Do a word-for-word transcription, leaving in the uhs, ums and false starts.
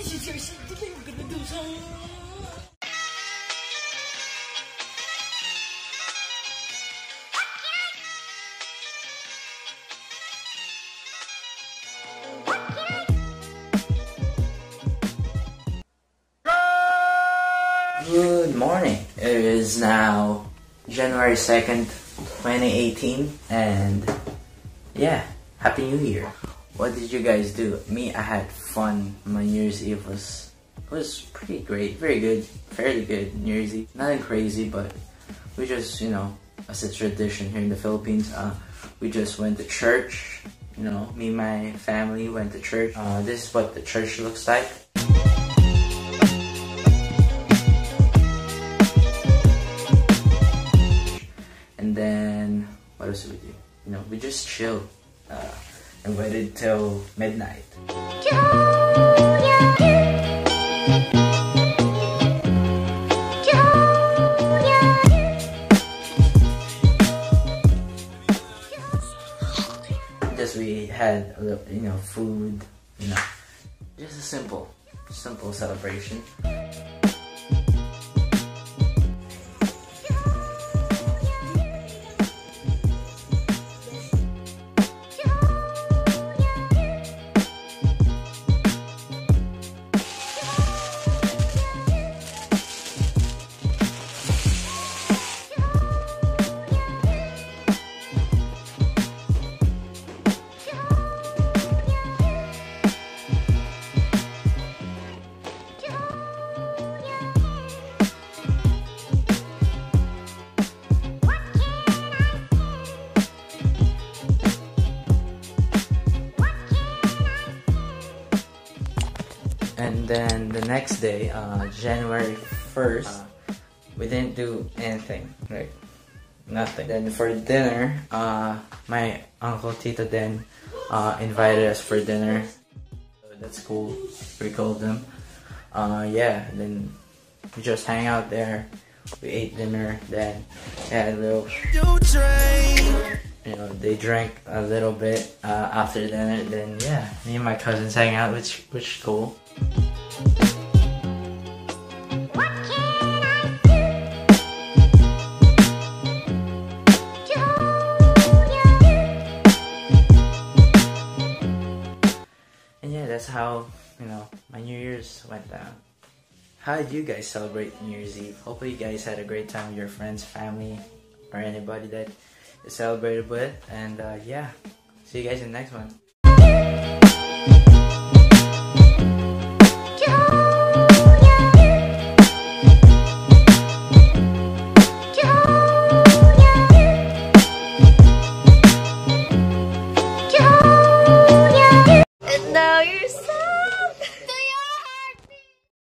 This is your thing we're gonna do some. Good morning. It is now January second, twenty eighteen, and yeah, Happy New Year. What did you guys do? Me, I had fun. My New Year's Eve was was pretty great, very good, fairly good New Year's Eve. Nothing crazy, but we just, you know, as a tradition here in the Philippines, uh, we just went to church. You know, me and my family went to church. Uh, this is what the church looks like. And then, what else did we do? You know, we just chilled uh, and waited till midnight. Just we had a little, you know, food, you know, just a simple, simple celebration. And then the next day, uh, January first, uh, we didn't do anything, right? Nothing. Then for dinner, uh, my uncle Tito Den uh, invited us for dinner. So that's cool. We called them. Uh, yeah, and then we just hang out there. We ate dinner. Then had a little. You know, they drank a little bit uh, after dinner. Then yeah, me and my cousins hang out, which which is cool. What can I do? Do and yeah, that's how, you know, my New Year's went down. How did you guys celebrate New Year's Eve? Hopefully you guys had a great time with your friends, family, or anybody that you celebrated with. And uh, yeah, see you guys in the next one.